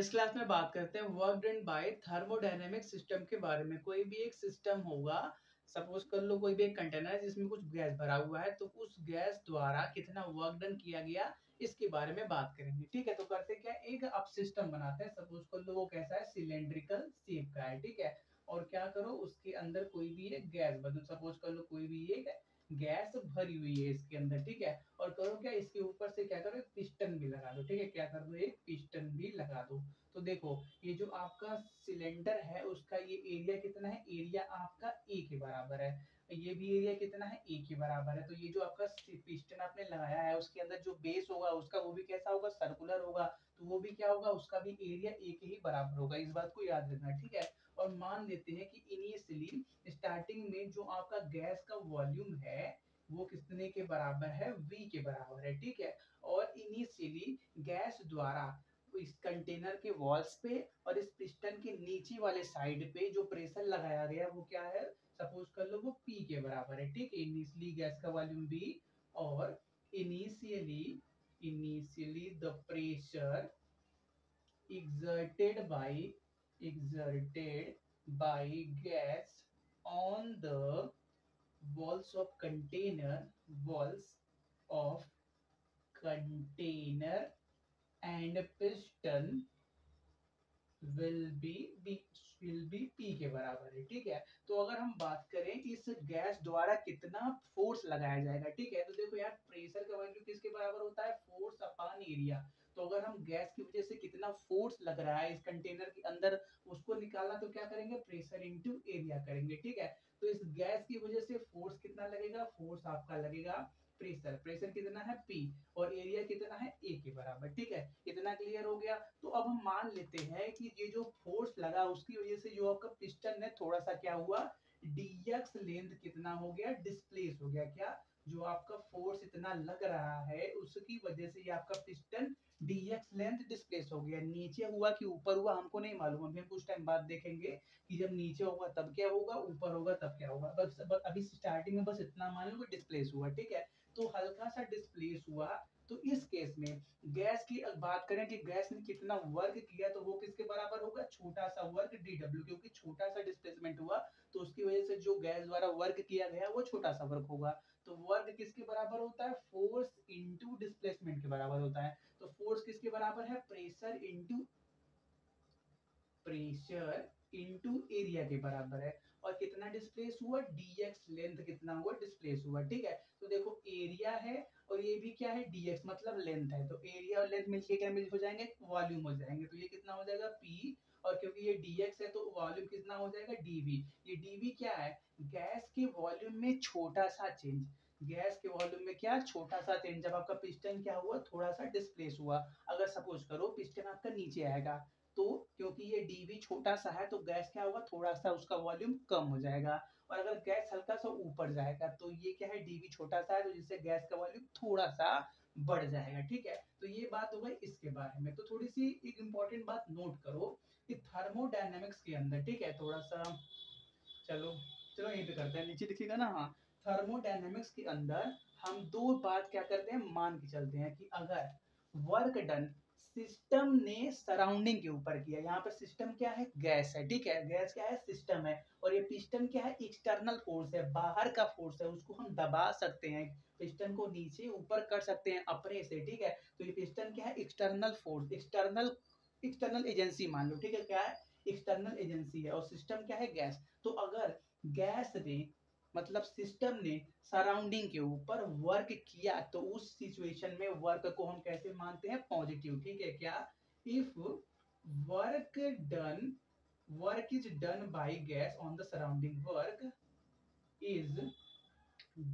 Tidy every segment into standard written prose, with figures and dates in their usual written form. इस क्लास में बात करते हैं work done by thermodynamic system के बारे में। कोई भी एक सिस्टम होगा, सपोज कर लो कोई भी एक कंटेनर है जिसमें कुछ गैस भरा हुआ है, तो उस गैस द्वारा कितना वर्क डन किया गया इसके बारे में बात करेंगे। ठीक है, तो करते क्या, एक अब सिस्टम बनाते हैं। सपोज कर लो वो कैसा है, सिलेंड्रिकल शेप का है। ठीक है, और क्या करो, उसके अंदर कोई भी एक गैस भरो, सपोज कर लो कोई भी एक गैस भरी हुई है इसके अंदर। ठीक है, और करो क्या, इसके ऊपर से क्या करो, एक पिस्टन भी लगा दो। ठीक है, क्या कर दो, एक पिस्टन भी लगा दो। तो देखो ये जो आपका सिलेंडर है उसका ये एरिया कितना है, एरिया आपका ए के बराबर है, ये भी एरिया कितना है, ए के बराबर है। तो ये जो आपका पिस्टन आपने लगाया है उसके अंदर जो बेस होगा उसका, वो भी कैसा होगा, सर्कुलर होगा, तो वो भी क्या होगा, उसका भी एरिया ए के ही बराबर होगा। इस बात को याद रखना। ठीक है, और मान लेते हैं कि इनिशियली स्टार्टिंग में जो आपका गैस का वॉल्यूम है वो कितने के बराबर है, V के बराबर है। ठीक है, और इनिशियली गैस द्वारा इस कंटेनर के वॉल्स पे और इस पिस्टन के नीचे वाले साइड पे जो प्रेशर लगाया गया वो क्या है, सपोज कर लो वो P के बराबर है। ठीक है, इनिशियली गैस का वॉल्यूम B और initially the pressure exerted by gas on the walls of container and piston will be P के बराबर है। ठीक है, तो अगर हम बात करें इस गैस द्वारा कितना फोर्स लगाया जाएगा। ठीक है, तो देखो यार प्रेशर का वैल्यू किसके बराबर होता है, फोर्स अपॉन एरिया। तो अगर हम गैस की वजह से कितना फोर्स लग रहा है इस कंटेनर के अंदर उसको निकालना, तो क्या करेंगे, प्रेशर इनटू एरिया करेंगे। ठीक है, तो इस गैस की वजह से फोर्स कितना लगेगा, फोर्स आपका लगेगा प्रेशर कितना है P और एरिया कितना है A के बराबर। ठीक है, इतना क्लियर हो गया। तो अब हम मान लेते हैं कि ये जो फोर्स लगा उसकी वजह से जो आपका पिस्टन है थोड़ा सा क्या हुआ, dx लेंथ कितना हो गया, डिस्प्लेस हो गया। क्या जो आपका फोर्स इतना लग रहा है उसकी वजह से ये आपका पिस्टन dx लेंथ डिस्प्लेस हो गया। नीचे हुआ कि ऊपर हुआ हमको नहीं मालूम, हम कुछ टाइम बाद देखेंगे कि जब नीचे होगा तब क्या होगा, ऊपर होगा तब क्या होगा। बस अभी स्टार्टिंग में बस इतना मान लो कि डिस्प्लेस हुआ। ठीक है, तो हल्का सा डिस्प्लेस हुआ। तो इस केस में गैस की बात करें कि गैस ने कितना वर्क किया, तो वो किसके बराबर होगा, छोटा सा वर्क dw, क्योंकि छोटा सा डिस्प्लेसमेंट हुआ तो उसकी वजह से जो गैस द्वारा वर्क किया गया वो छोटा सा वर्क होगा। तो वर्क किसके बराबर होता है, फोर्स इनटू डिस्प्लेसमेंट के बराबर होता है। तो फोर्स किसके बराबर है, प्रेशर इनटू एरिया के बराबर है। और कितना डिस्प्लेस हुआ, dx लेंथ कितना हुआ, डिस्प्लेस हुआ। ठीक है, तो देखो एरिया है और ये भी क्या है, dx मतलब लेंथ है, तो एरिया और लेंथ मिलके क्या हो जाएंगे, वॉल्यूम हो जाएंगे। तो ये कितना हो जाएगा P, और क्योंकि ये dx है तो वॉल्यूम कितना हो जाएगा dv। ये dv क्या है, गैस के वॉल्यूम में छोटा सा चेंज, गैस के वॉल्यूम में क्या, छोटा सा चेंज। जब आपका पिस्टन क्या हुआ, थोड़ा सा डिस्प्लेस हुआ। अगर सपोज करो पिस्टन आपका नीचे आएगा, तो क्योंकि ये dv छोटा सा है तो गैस क्या होगा, थोड़ा सा उसका वॉल्यूम कम हो जाएगा। और अगर गैस हल्का सा ऊपर जाएगा तो ये क्या है, dv छोटा सा है, तो जिससे गैस का वॉल्यूम थोड़ा सा बढ़ जाएगा। ठीक है, तो ये बात हो गई इसके बारे में। तो थोड़ी सी एक इम्पोर्टेंट बात नोट करो कि थर्मोडायनेमिक्स के अंदर, ठीक है, थोड़ा सा चलो यहीं पे करते हैं, नीचे दिखेगा ना, हाँ, थर्मोडायनेमिक्स के अंदर हम दो बात क्या करते हैं, मान के चलते हैं कि अगर वर्क डन सिस्टम ने सराउंडिंग के ऊपर किया, यहाँ पर सिस्टम क्या है, गैस है। ठीक है, गैस क्या है, सिस्टम है, और ये पिस्टन क्या है, एक्सटर्नल फोर्स है, बाहर का फोर्स है, उसको हम दबा सकते हैं, पिस्टन को नीचे ऊपर कर सकते हैं अपने से। ठीक है, तो ये पिस्टन क्या है, एक्सटर्नल फोर्स, एक्सटर्नल एजेंसी मान लो। ठीक है, क्या है, एक्सटर्नल एजेंसी है, और सिस्टम क्या है, गैस। तो अगर गैस ने मतलब सिस्टम ने सराउंडिंग के ऊपर वर्क किया तो उस सिचुएशन में वर्क को हम कैसे मानते हैं, पॉजिटिव। ठीक है, क्या, if work is done by gas on the surrounding, work is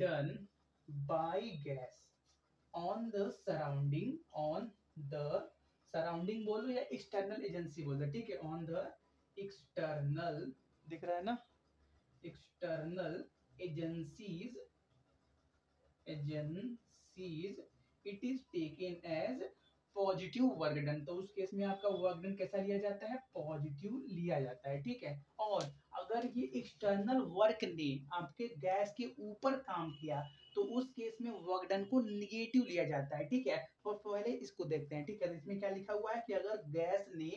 done by gas on the surrounding बोलो या एक्सटर्नल एजेंसी बोलो। ठीक है, ऑन द एक्सटर्नल, दिख रहा है ना, external agencies it is taken as positive work done. तो उस केस में आपका वर्क डन कैसा लिया जाता है, पॉजिटिव लिया जाता है। ठीक है, और अगर ये एक्सटर्नल वर्क ने आपके गैस के ऊपर काम किया तो उस केस में वर्क डन को निगेटिव लिया जाता है। ठीक है, और पहले इसको देखते हैं। ठीक है, इसमें क्या लिखा हुआ है कि अगर गैस ने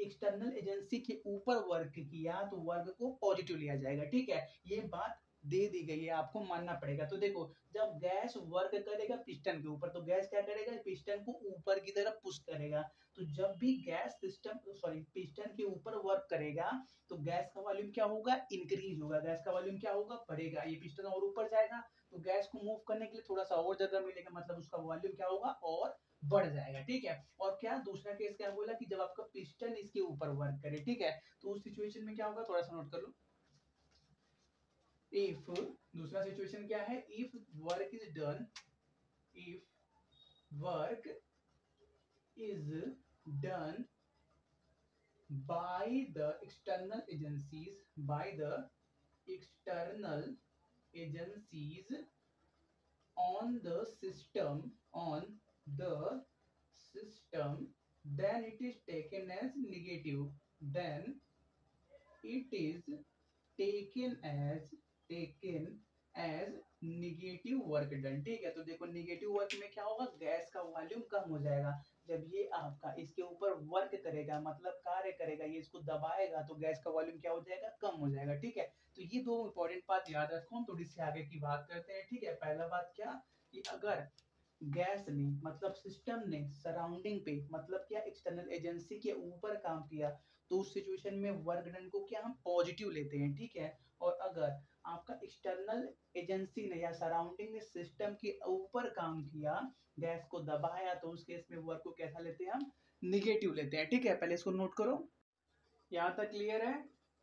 एक्सटर्नल एजेंसी के ऊपर वर्क किया तो वर्क को पॉजिटिव लिया जाएगा। ठीक है, ये बात दे दी गई है, आपको मानना पड़ेगा। तो देखो, जब गैस वर्क करेगा पिस्टन के ऊपर तो गैस क्या करेगा, पिस्टन को ऊपर की तरफ पुश करेगा। तो जब भी गैस पिस्टन के ऊपर वर्क करेगा तो गैस का वॉल्यूम क्या होगा, इंक्रीज होगा। गैस का वॉल्यूम क्या होगा, बढ़ेगा। ये पिस्टन और ऊपर जाएगा तो गैस को मूव करने के लिए थोड़ा सा और जगह मिलेगा, मतलब उसका वॉल्यूम क्या होगा, और बढ़ जाएगा। ठीक है, और क्या दूसरा केस क्या बोला कि जब आपका पिस्टन इसके ऊपर वर्क करे। ठीक है, तो उस सिचुएशन में क्या होगा, थोड़ा सा नोट कर लो। If दूसरा सिचुएशन क्या है, if work is done by the external agencies on the system, then it is taken as negative. Negative work done। ठीक है, तो देखो negative work में क्या होगा, गैस का वॉल्यूम कम हो जाएगा। जब ये आपका इसके ऊपर वर्क करेगा, मतलब कार्य करेगा, ये इसको दबाएगा तो गैस का वॉल्यूम क्या हो जाएगा, कम हो जाएगा। ठीक है, तो ये दो इंपॉर्टेंट बात याद रखो। हम थोड़ी सी आगे की बात करते हैं। ठीक है, पहला बात क्या कि अगर गैस ने, मतलब सिस्टम ने सराउंडिंग पे, मतलब क्या एक्सटर्नल एजेंसी के ऊपर काम किया तो उस सिचुएशन में वर्क डन को क्या हम पॉजिटिव लेते हैं। ठीक है, और अगर आपका एक्सटर्नल एजेंसी ने या सराउंडिंग ने सिस्टम के ऊपर काम किया, गैस को दबाया, तो उस केस में वर्क को कैसा लेते हैं, हम निगेटिव लेते हैं। ठीक है, पहले इसको नोट करो। यहाँ तक क्लियर है?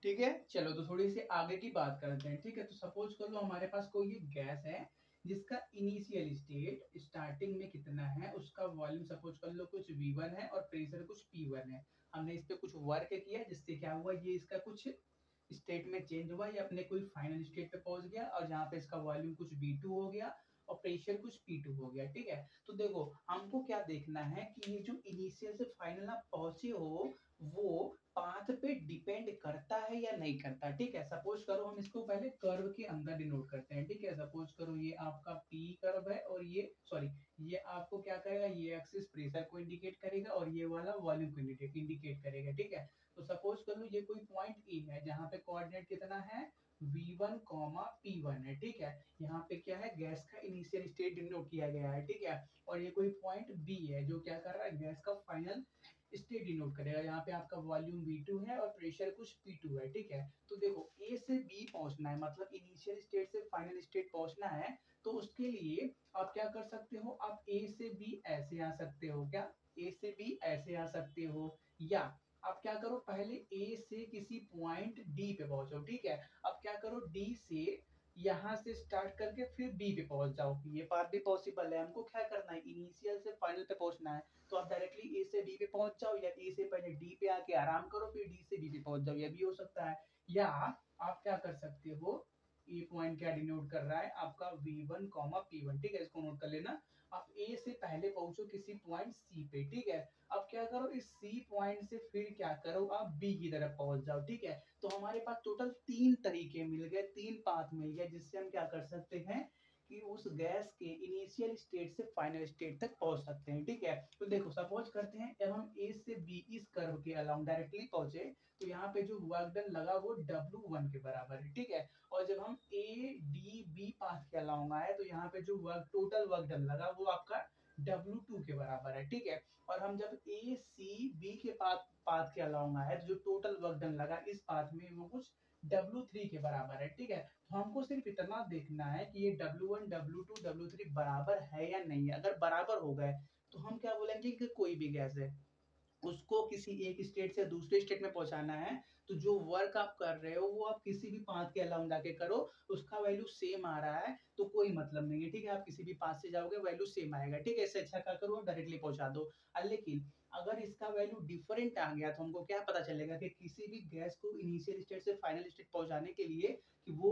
ठीक है, चलो तो थोड़ी सी आगे की बात करते हैं। ठीक है, तो सपोज कर लो हमारे पास कोई गैस है जिसका इनिशियल स्टेट स्टार्टिंग में कितना है, उसका वॉल्यूम सपोज कर लो कुछ V1 है और प्रेशर कुछ P1 है। हमने इस पे कुछ वर्क किया जिससे क्या हुआ, ये इसका कुछ स्टेट में चेंज हुआ, ये अपने कोई फाइनल स्टेट पे पहुंच गया, और जहाँ पे इसका वॉल्यूम कुछ V2 हो गया और प्रेशर कुछ P2 हो गया। ठीक है, तो देखो हमको क्या देखना है कि ये जो इनिशियल से फाइनल आप पहुंचे हो वो पाथ पे डिपेंड करता है या नहीं करता। ठीक है, सपोज करो हम इसको पहले कर्व के अंदर डिनोट करते हैं। ठीक है, सपोज करो ये आपका P कर्व है और ये आपको क्या करेगा, ये एक्सिस प्रेशर को इंडिकेट करेगा और ये वाला वॉल्यूम को इंडिकेट करेगा। ठीक है, तो सपोज करो ये कोई पॉइंट E है जहाँ पे कोऑर्डिनेट कितना है, V1, P1 है। ठीक है, यहाँ पे क्या है, गैस का इनिशियल स्टेट डिनोट किया गया है। ठीक है, और ये कोई पॉइंट B है जो क्या कर रहा है, गैस का फाइनल स्टेट डिनोट करेगा। यहाँ पे आपका वॉल्यूम V2 है और प्रेशर कुछ P2 है। ठीक है, तो देखो A से B पहुंचना है, मतलब इनिशियल स्टेट से फाइनल स्टेट पहुंचना है, तो उसके लिए आप क्या कर सकते हो, आप A से B ऐसे आ सकते हो, क्या A से B ऐसे आ सकते हो, या आप क्या करो पहले A से किसी पॉइंट D पे पहुंचो। ठीक है, अब क्या करो D से यहाँ से स्टार्ट करके फिर B पे पहुंच जाओ, ये पाथ भी पॉसिबल है। हमको क्या करना है, इनिशियल से फाइनल पे पहुंचना है, तो आप डायरेक्टली A से B पे पहुंच जाओ, या A से पहले D पे आके आराम करो फिर D से B पे पहुंच जाओ, ये भी हो सकता है। या आप क्या कर सकते हो, ये पॉइंट क्या डिनोट कर रहा है आपका V1, P1। ठीक है, इसको नोट कर लेना। आप A से पहले पहुंचो किसी पॉइंट C पे। ठीक है, अब क्या करो इस C पॉइंट से फिर क्या करो, आप B की तरफ पहुंच जाओ। ठीक है, तो हमारे पास टोटल 3 तरीके मिल गए, 3 पाथ मिल गए, जिससे हम क्या कर सकते हैं कि उस गैस के इनिशियल स्टेट से फाइनल स्टेट तक पहुंच सकते हैं। ठीक है, तो देखो सपोज करते हैं जब हम A से B इस कर्व के अलाउंग डायरेक्टली पहुंचे तो यहाँ पे जो वर्क डन लगा वो W1 के बराबर है। ठीक है, और जब हम A D B पाथ के अलाउंग आए तो यहाँ पे जो टोटल वर्क डन लगा वो आपका W2 के बराबर है। ठीक है, और हम जब A C B के पाथ के अलाउंग आए तो जो टोटल वर्क डन लगा इस पाथ में वो कुछ W3 के बराबर है। ठीक है, तो हमको सिर्फ इतना देखना है कि ये W1, W2, W3 बराबर है या नहीं है। अगर बराबर हो गए तो हम क्या बोलेंगे कि कोई भी गैस है उसको किसी एक स्टेट से दूसरे स्टेट में पहुंचाना है तो जो वर्क आप कर रहे हो वो आप किसी भी पाथ के अलाउंग जाके करो, उसका वैल्यू सेम आ रहा है तो कोई मतलब नहीं है। ठीक है, आप किसी भी पाथ से जाओगे वैल्यू सेम आएगा। ठीक है, इससे अच्छा क्या करो, आप डायरेक्टली पहुंचा दो। लेकिन अगर इसका वैल्यू डिफरेंट आ गया तो हमको क्या पता चलेगा कि किसी भी गैस को इनिशियल स्टेट से फाइनल स्टेट पहुंचाने के लिए कि वो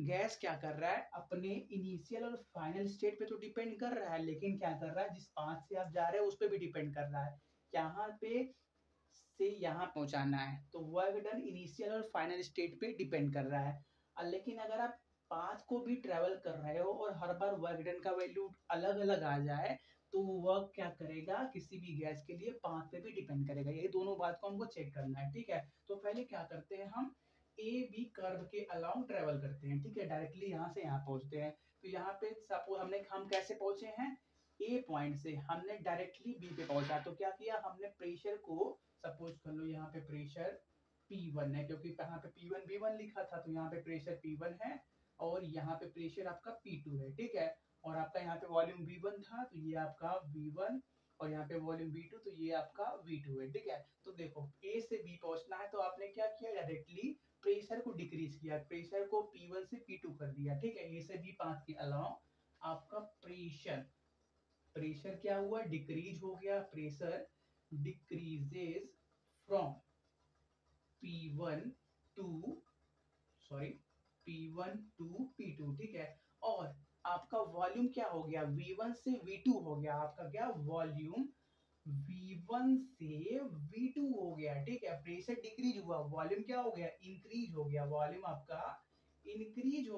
गैस क्या कर रहा है, अपने इनिशियल और फाइनल स्टेट पे तो डिपेंड कर रहा है लेकिन क्या कर रहा है, जिस पाथ से आप जा रहे हो उस पर भी डिपेंड कर रहा है, यहाँ पे से यहाँ पहुंचाना है तो वर्क डन इनिशियल और फाइनल स्टेट पे डिपेंड कर रहा है। लेकिन अगर आप पाथ को भी ट्रेवल कर रहे हो और हर बार वर्क डन का वैल्यू अलग अलग आ जाए तो वर्क क्या करेगा किसी भी गैस के लिए पाथ पे भी डिपेंड करेगा। ये दोनों बात को हमको चेक करना है, ठीक है। तो पहले क्या करते हैं हम ए बी कर्व के अलाउंग ट्रेवल करते हैं, ठीक है। डायरेक्टली यहाँ से यहाँ पहुँचते हैं तो यहाँ पे सपोज हम कैसे पहुँचे हैं, ए पॉइंट से हमने डायरेक्टली बी पे पहुँचा तो क्या किया हमने प्रेशर को सपोज कर लो यहाँ पे प्रेशर P1 है क्योंकि यहाँ पे P1 B1 लिखा था तो यहाँ पे प्रेशर P1 है और यहाँ पे प्रेशर आपका P2 है, ठीक है। और आपका यहाँ पे वॉल्यूम V1 था तो ये आपका V1 और यहाँ पे वॉल्यूम V2 तो ये आपका V2 है, ठीक है। तो देखो A से B पहुंचना है तो आपने क्या किया डायरेक्टली प्रेशर को डिक्रीज किया, प्रेशर को P1 से P2 कर दिया, ठीक है। A से B पाथ के अलावा आपका प्रेशर क्या हुआ डिक्रीज हो गया, pressure decreases from P1 to P2, ठीक है। और आपका वॉल्यूम क्या हो गया V1 से V2 हो गया, आपका क्या वॉल्यूम V1 से V2 हो गया, ठीक है। प्रेशर डिक्रीज हुआ, वॉल्यूम क्या हो गया इंक्रीज हो गया, वॉल्यूम आपका इंक्रीज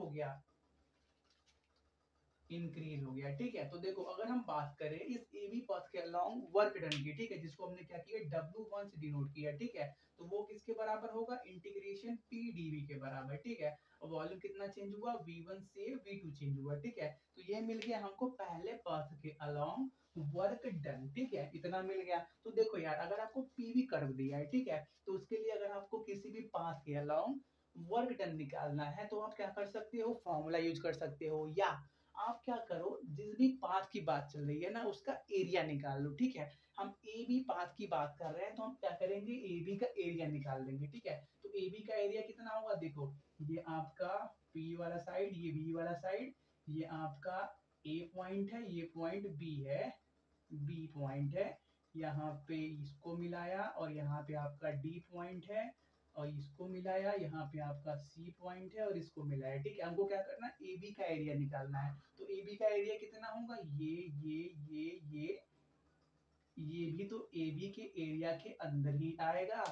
हो गया, ठीक है। तो देखो अगर हम बात करें इस AB पाथ के अलोंग वर्क डन की, ठीक है, जिसको हमने क्या किया W1 से डिनोट किया, ठीक है। तो वो किसके बराबर होगा इंटीग्रेशन PdV के बराबर, ठीक है। वॉल्यूम कितना चेंज हुआ V1 से V2 चेंज हुआ, ठीक है। तो ये मिल गया हमको पहले पाथ के अलोंग वर्क डन, ठीक है, इतना मिल गया। तो देखो यार अगर आपको PV कर्व दिया है, ठीक है, तो उसके लिए अगर आपको किसी भी पाथ के अलोंग वर्क डन निकालना है तो आप क्या कर सकते हो फॉर्मूला यूज कर सकते हो या आप क्या करो जिस भी पाथ की बात चल रही है ना उसका एरिया निकाल लो, ठीक है। हम ए बी पाथ की बात कर रहे हैं तो हम क्या करेंगे ए बी का एरिया निकाल देंगे, ठीक है। तो ए बी का एरिया कितना होगा देखो ये आपका पी वाला साइड ये बी वाला साइड ये आपका ए पॉइंट है ये पॉइंट बी है बी पॉइंट है यहाँ पे इसको मिलाया और यहाँ पे आपका डी पॉइंट है और इसको मिलाया यहाँ पे आपका C पॉइंट है और इसको मिलाया, ठीक है। हमको क्या करना है AB का एरिया निकालना है तो AB का एरिया कितना होगा ये भी तो AB के एरिया के अंदर ही आएगा।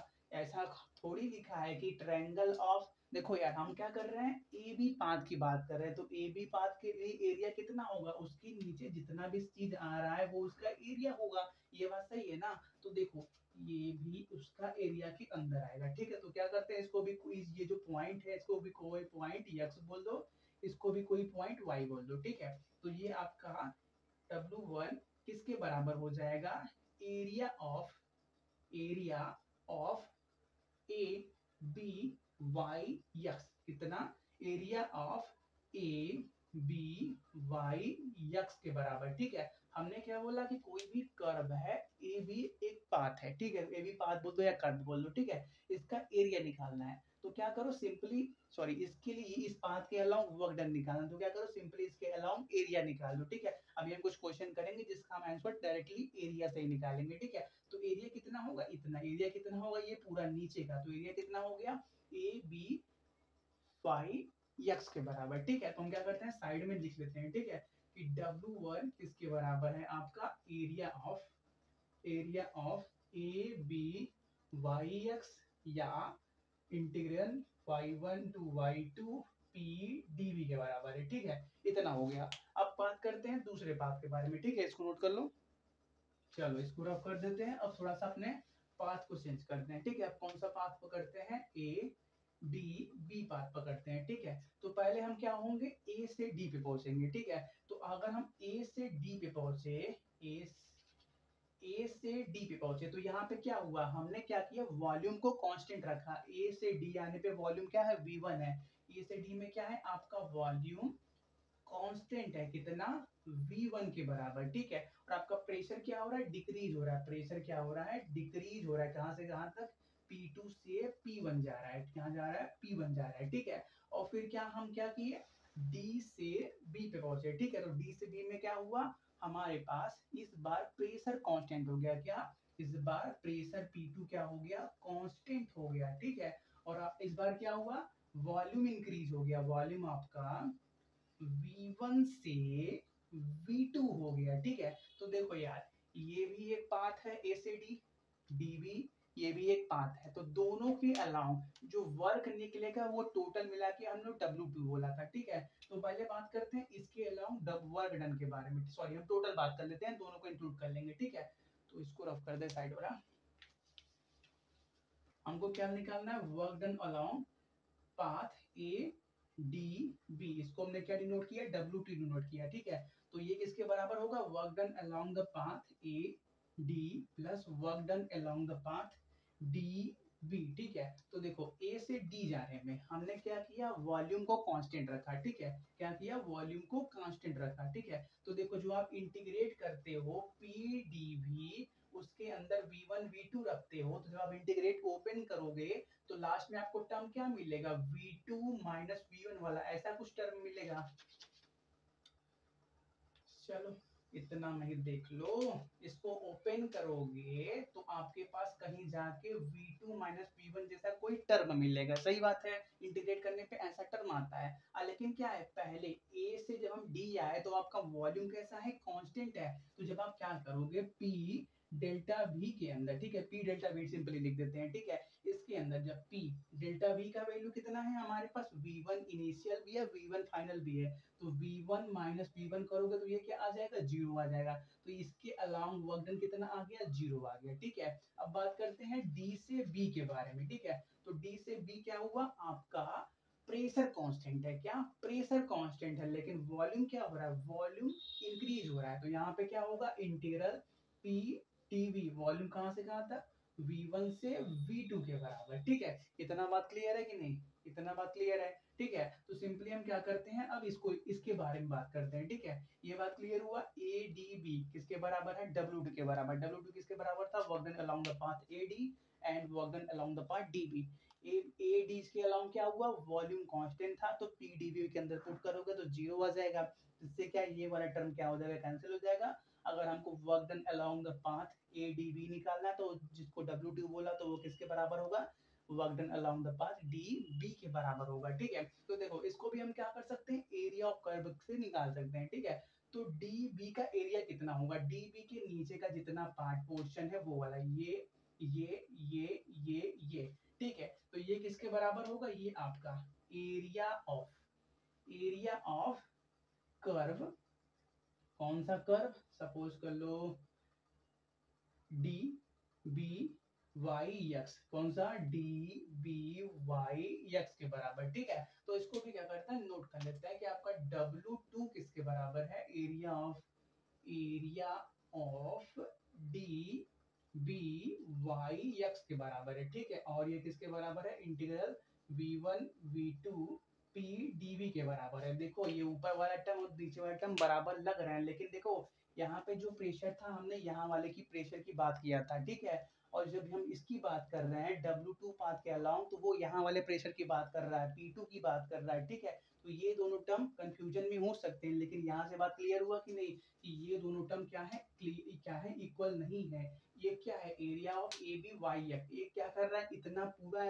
ऐसा थोड़ी लिखा है कि ट्रायंगल ऑफ, देखो यार हम क्या कर रहे हैं AB पाथ की बात कर रहे हैं तो AB पाथ के लिए एरिया कितना होगा उसके नीचे जितना भी चीज आ रहा है वो उसका एरिया होगा, ये बात सही है ना। तो देखो ये भी उसका एरिया के अंदर आएगा, ठीक है। तो क्या करते हैं इसको भी कोई ये जो पॉइंट है इसको भी कोई पॉइंट x बोल दो, इसको भी कोई पॉइंट y बोल दो, ठीक है। तो ये आपका W1 किसके बराबर हो जाएगा area of A B y x, कितना area of A B y x के बराबर, ठीक है। हमने क्या बोला कि कोई भी कर्व है ए बी एक पाथ है, ठीक है, ए बी पाथ बोल दो या कर्व बोल दो, ठीक है, इसका एरिया निकालना है तो क्या करो इसके लिए इस पाथ के अलाउंग वर्क डन निकालना तो क्या करो सिंपली इसके अलाउंग एरिया निकाल लो, ठीक है। अभी हम कुछ क्वेश्चन करेंगे जिसका हम आंसर डायरेक्टली एरिया से ही निकालेंगे, ठीक है। तो एरिया कितना होगा इतना, एरिया कितना होगा ये पूरा नीचे का, तो एरिया कितना हो गया ए बी वाई एक्स के बराबर, ठीक है। तो हम क्या करते हैं साइड में लिख लेते हैं, ठीक है, कि W1 किसके बराबर है आपका area of A B Y X या integral y1 to y2 P DV के बराबर है, ठीक है, इतना हो गया। अब बात करते हैं दूसरे पाथ के बारे में, ठीक है, इसको नोट कर लो। चलो इसको रफ कर देते हैं, अब थोड़ा सा अपने पाथ को चेंज करते हैं, ठीक है। अब कौन सा पाथ पकड़ते हैं ए डी बी पाथ पकड़ते हैं, ठीक है। तो पहले हम क्या होंगे ए से डी पे पहुंचेंगे, ठीक है। तो अगर हम ए से डी पे पहुंचे ए से डी पे पहुंचे तो यहाँ पे क्या हुआ हमने क्या किया वॉल्यूम को कांस्टेंट रखा, ए से डी आने पे वॉल्यूम क्या है V1 है, ए से डी में क्या है आपका वॉल्यूम कांस्टेंट है कितना V1 के बराबर, ठीक है। और आपका प्रेशर क्या हो रहा है डिक्रीज हो रहा है, प्रेशर क्या हो रहा है डिक्रीज हो रहा है, कहाँ से कहाँ तक P2 से P1 जा रहा है, क्या जा रहा है P1 जा रहा है, ठीक है। और फिर क्या हम क्या किए D से B पे पहुंचे, ठीक है। तो D से B में क्या हुआ हमारे पास इस बार प्रेशर कांस्टेंट हो गया, क्या इस बार प्रेशर P2 क्या हो गया कांस्टेंट हो गया, ठीक है। और इस बार क्या हुआ वॉल्यूम इंक्रीज हो गया, वॉल्यूम आपका V1 से V2 हो गया, ठीक है। तो देखो यार ये भी एक पाथ है ए से डी, डी बी ये भी एक पाथ है। तो दोनों के अलाउ जो वर्क निकलेगा वो टोटल मिला के हम लोग W2 बोला था, ठीक है। तो पहले बात करते हैं इसके अलाउ डब वर्क डन के बारे में, सॉरी हम टोटल बात कर लेते हैं, दोनों को इंक्लूड कर लेंगे, ठीक है। तो इसको रफ कर दे साइड वाला, हमको क्या निकालना है, वर्क डन अलाउ पाथ ए डी बी, इसको हमने क्या डिनोट किया, W2 डिनोट किया, ठीक है। तो ये किसके बराबर होगा, work done along the path A D plus work done along the path D B, ठीक है। तो देखो ए से डी जाने में हमने क्या किया, वॉल्यूम को कांस्टेंट रखा, ठीक है, क्या किया, वॉल्यूम को कांस्टेंट रखा, ठीक है। तो देखो जो आप इंटीग्रेट करते हो पी डी भी, उसके अंदर v1 v2 रखते हो, तो जब आप इंटीग्रेट ओपन करोगे तो लास्ट में आपको टर्म क्या मिलेगा, v2 minus v1 वाला ऐसा कुछ टर्म मिलेगा। चलो इतना नहीं, देख लो, इसको ओपन करोगे तो आपके पास कहीं जाके v2 minus v1 जैसा कोई टर्म मिलेगा, सही बात है, इंटीग्रेट करने पे ऐसा टर्म आता है। लेकिन क्या है, पहले a से जब हम d आए तो आपका वॉल्यूम कैसा है, कांस्टेंट है। तो जब आप क्या करोगे, p डेल्टा v के अंदर, ठीक है, p डेल्टा v सिंपली लिख देते हैं, ठीक है, इसके अंदर जब p डेल्टा v का वैल्यू कितना है हमारे पास, v1 इनिशियल भी है v1 फाइनल भी है, तो v1 माइनस v1 करोगे तो ये क्या आ जाएगा, जीरो आ जाएगा। तो इसके अलाउंग वर्क डन कितना आ गया, जीरो आ गया, ठीक है। अब बात करते हैं d से b के बारे में, ठीक है। तो d से b क्या हुआ, आपका प्रेशर कांस्टेंट है, क्या, प्रेशर कांस्टेंट है, लेकिन वॉल्यूम क्या हो रहा है, वॉल्यूम इंक्रीज हो रहा है। तो यहाँ पे क्या होगा, इंटीग्रल p टीवी, वॉल्यूम कहाँ से कहाँ था, V1 से V2 के बराबर, ठीक है। इतना बात क्लियर है कि नहीं, इतना बात क्लियर है, ठीक है। तो सिंपली हम क्या करते हैं, अब इसको इसके बारे में बात करते हैं, ठीक है। ये बात क्लियर हुआ, ए डी बी किसके बराबर है, W2 के बराबर। W2 किसके बराबर था, work done along the path A D and work done along the path D B. A D के अलाउंग क्या हुआ, वॉल्यूम कांस्टेंट था, तो पी डी बी के अंदर पुट करोगे तो जीरो आ जाएगा, जिससे क्या ये वाला टर्म क्या हो जाएगा, कैंसिल हो जाएगा। अगर हमको work done along the path A D B निकालना तो जिसको W2 बोला तो वो किसके बराबर होगा, work done along the path D B के बराबर होगा, ठीक है। तो देखो इसको भी हम क्या कर सकते हैं, एरिया ऑफ कर्व से निकाल सकते हैं, ठीक है। तो डी बी का एरिया कितना होगा, डी बी के नीचे का जितना पार्ट पोर्शन है वो वाला, ये, ठीक है। तो ये किसके बराबर होगा, ये आपका एरिया ऑफ कर्व, कौन सा कर्व, सपोज कर लो डी बी वाई एक्स, कौन सा, डी बी वाई एक्स के बराबर, ठीक है। तो इसको भी क्या करता है, नोट कर लेता है कि आपका W2 किसके बराबर है, area of D B Y X के बराबर है, ठीक है। और ये किसके बराबर है, integral V1 V2 P DV के बराबर है। देखो ये ऊपर वाला टर्म और नीचे वाला टर्म बराबर लग रहा है, लेकिन देखो यहाँ पे जो प्रेशर था, हमने यहाँ वाले की प्रेशर की बात किया था, ठीक है। और जब हम इसकी बात कर रहे हैं W2 पाथ के अलाउंग, तो वो यहाँ वाले प्रेशर की बात कर रहा है, P2 की बात कर रहा है, ठीक है। तो ये दोनों टर्म कंफ्यूजन में हो सकते हैं, लेकिन यहाँ से बात क्लियर हुआ कि नहीं, कि ये दोनों टर्म क्या है इक्वल नहीं है। ये क्या है, area of A B Y X, ये क्या कर रहा है, इतना पूरा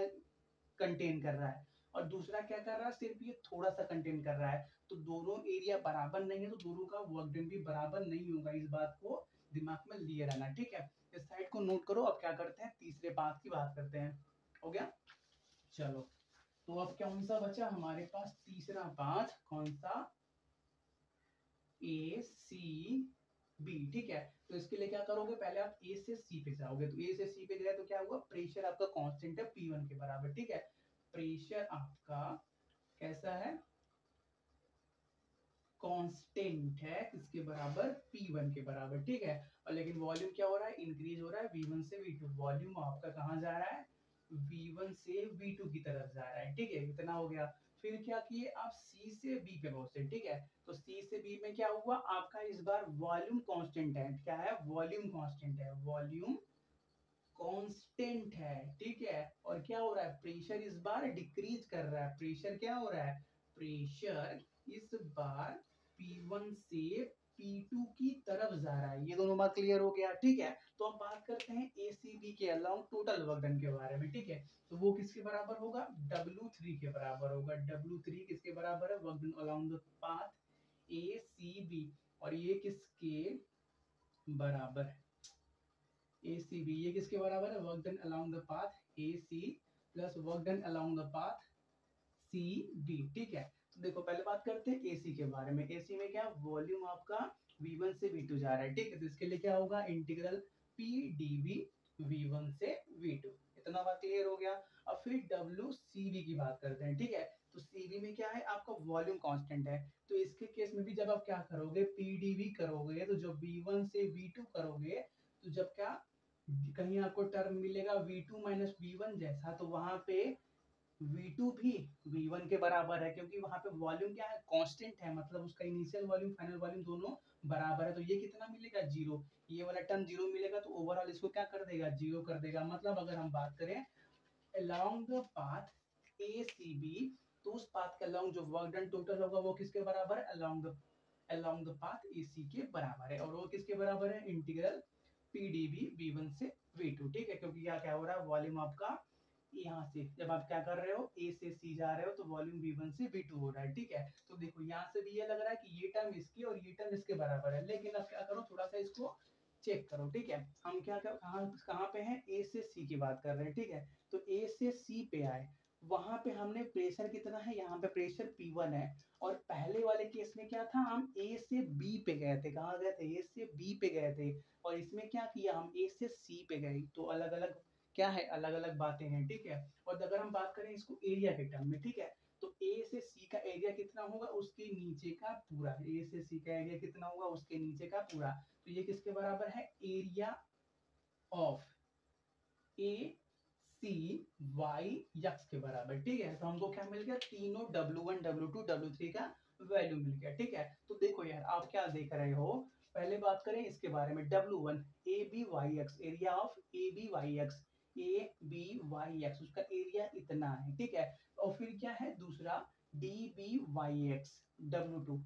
कंटेन कर रहा है, और दूसरा क्या कर रहा है, सिर्फ ये थोड़ा सा कंटेन कर रहा है। तो दोनों एरिया बराबर नहीं है, तो दोनों का वर्क डन भी बराबर नहीं होगा, इस बात को दिमाग में लिए रहना, ठीक है। इस साइड को नोट करो। अब क्या करते हैं, तीसरे पाथ की बात करते हैं, हो गया। चलो तो अब कौन सा बचा हमारे पास, तीसरा पाथ कौन सा, ए सी बी, ठीक है। तो इसके लिए क्या करोगे, पहले आप ए से सी पे जाओगे, तो ए से सी पे जाए तो क्या हुआ, प्रेशर आपका कॉन्स्टेंट है P1 के बराबर, ठीक है। प्रेशर आपका कैसा है, कांस्टेंट है, किसके बराबर, P1 के बराबर, ठीक है। और लेकिन वॉल्यूम क्या हो रहा है, इंक्रीज हो रहा है, V1 से V2, वॉल्यूम आपका कहाँ जा रहा है, V1 से V2 की तरफ जा रहा है, ठीक है। इतना हो गया। फिर क्या किए आप, C से B पे पहुंचे, ठीक है। तो C से B में क्या हुआ, आपका इस बार वॉल्यूम कांस्टेंट है, क्या है, वॉल्यूम कांस्टेंट है, वॉल्यूम कांस्टेंट है, ठीक है। और क्या हो रहा है, प्रेशर इस बार डिक्रीज कर रहा है, प्रेशर क्या हो रहा है, प्रेशर इस बार P1 से P2 की तरफ जा रहा है। ये दोनों बात क्लियर हो गया, ठीक है। तो अब बात करते हैं ACB के अलाउंग टोटल वर्क डन के बारे में, ठीक है। तो वो किसके बराबर होगा, W3 के बराबर होगा। W3 किसके बराबर है, work done along the path ACB, और ये किसके बराबर है, ACB, ये किसके बराबर है? Work done along the path AC plus work done along the path CB, ठीक है। तो देखो पहले बात करते हैं AC के बारे में। AC में क्या वॉल्यूम आपका V1 से V2 जा रहा है, ठीक है। तो इसके लिए क्या होगा? इंटीग्रल PdV V1 से V2, इतना बात क्लियर हो गया। अब फिर WCB की बात करते हैं, ठीक है। तो CB में क्या है आपका? वॉल्यूम कांस्टेंट है, तो इसके केस में भी जब आप क्या करोगे, PdV करोगे, तो जो V1 से V2 करोगे, तो जब क्या कहीं आपको टर्म मिलेगा V2 माइनस V1 जैसा, तो वहां पे V2 भी V1 के बराबर है, क्योंकि वहां पे वॉल्यूम क्या है? कांस्टेंट है, मतलब उसका इनिशियल वॉल्यूम फाइनल वॉल्यूम दोनों बराबर है। तो ये कितना मिलेगा? जीरो। ये वाला टर्म जीरो मिलेगा, तो ओवरऑल इसको क्या कर देगा? जीरो कर देगा। मतलब अगर हम बात करें अलोंग द पाथ ACB, तो उस पाथ का अलोंग जो वर्क डन टोटल होगा वो किसके बराबर? अलोंग द पाथ AC के बराबर है। और वो किसके बराबर है? इंटीग्रल PdV V1 से V2, ठीक है। क्योंकि यहाँ क्या हो रहा है? वॉल्यूम आपका यहाँ से, जब आप क्या कर रहे हो A से C जा रहे हो, तो वॉल्यूम V1 से V2 हो रहा है, ठीक है। तो देखो यहाँ से भी ये लग रहा है कि ये टर्म इसकी और ये टर्म इसके बराबर है, लेकिन अब क्या करो, थोड़ा सा इसको चेक करो, ठीक है। हम क्या कहाँ पे हैं? A से C की बात कर रहे हैं, ठीक है। तो A से C पे आए, वहां पे हमने प्रेशर कितना है? यहाँ पे प्रेशर P1 है। और पहले वाले केस में क्या था? हम A से B पे गए थे। कहाँ गए थे? A से B पे गए थे। और इसमें क्या किया? हम A से C पे गए। तो अलग अलग क्या है? अलग अलग बातें हैं, ठीक है। और अगर हम बात करें इसको एरिया के टर्म में, ठीक है, तो A से C का एरिया कितना होगा? उसके नीचे का पूरा। A से C का एरिया कितना होगा? उसके नीचे का पूरा। तो ये किसके बराबर है? Area of A C Y X के बराबर, ठीक है। तो हमको क्या मिल गया? तीनों W1 W2 W3 का वैल्यू मिल गया, ठीक है। तो देखो यार, आप क्या देख रहे हो? पहले बात करें इसके बारे में, W1 ABYX, area of ABYX, ABYX उसका एरिया इतना है, ठीक है। और फिर क्या है दूसरा? DBYX W2,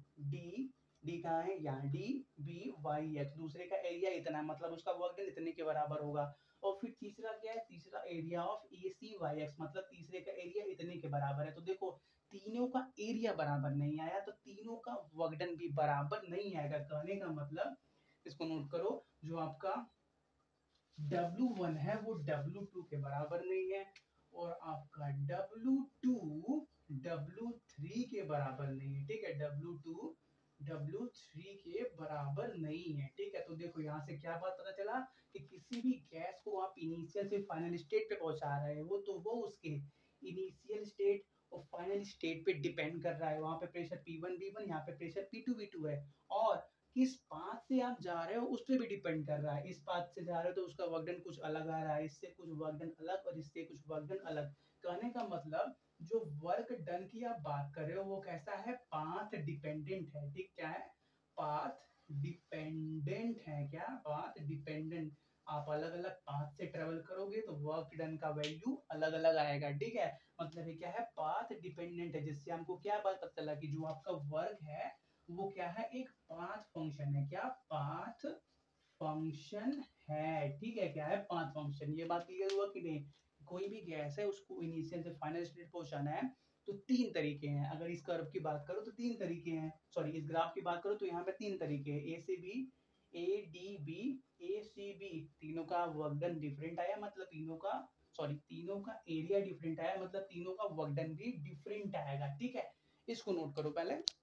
D कहाँ है? यहाँ DBYX, दूसरे का एरिया इतना है, मतलब उसका वर्क डन इतने के बराबर होगा। और फिर तीसरा क्या है? तीसरा एरिया ऑफ ACYX, मतलब तीसरे का एरिया इतने के बराबर है। तो देखो तीनों का एरिया बराबर नहीं आया, तो तीनों का वर्क डन भी बराबर नहीं आएगा। कहने का मतलब, इसको नोट करो, जो आपका W1 है वो W2 के बराबर नहीं है, और आपका W2 W3 के बराबर नहीं है, ठीक है। W2 W3 के बराबर नहीं है, ठीक है। तो देखो यहाँ से क्या बात पता चला कि किसी भी गैस को आप इनिशियल से फाइनल स्टेट पे पहुंचा रहे हो, तो वो उसके इनिशियल स्टेट और फाइनल स्टेट पे डिपेंड कर रहा है। वहाँ पे प्रेशर P1 V1, यहाँ पे प्रेशर P2 V2 है, और किस पाथ से आप जा रहे हो उस पर भी डिपेंड कर रहा है। इस पाथ से जा रहे हो तो उसका वर्क डन कुछ अलग आ रहा है, इससे कुछ वर्क डन अलग, और इससे कुछ वर्क डन अलग। कहने का मतलब, जो वर्क डन की आप बात कर रहे हो वो कैसा है? पाथ डिपेंडेंट है, ठीक। क्या है? पाथ डिपेंडेंट है। क्या? Path dependent. आप अलग अलग पाथ से ट्रेवल करोगे तो वर्क डन का वैल्यू अलग अलग आएगा, ठीक है। मतलब ये क्या है? पाथ डिपेंडेंट है, जिससे हमको क्या बात पता चला कि जो आपका वर्क है वो क्या है? एक पाथ फंक्शन है। क्या? पाथ फंक्शन है, ठीक है। क्या है? Path function. ये बात क्लियर हुआ कि नहीं? कोई भी गैस है, उसको इनिशियल से फाइनल स्टेट पहुंचाना है, तो तीन तरीके हैं। अगर इस कर्व की बात करो तो तीन तरीके हैं, सॉरी इस ग्राफ की बात करो तो यहाँ पे तीन तरीके हैं। ACB ADB ACB, तीनों का वर्क डन डिफरेंट आया, मतलब तीनों का एरिया डिफरेंट आया, मतलब तीनों का वर्क डन भी डिफरेंट आएगा, ठीक है। इसको नोट करो पहले।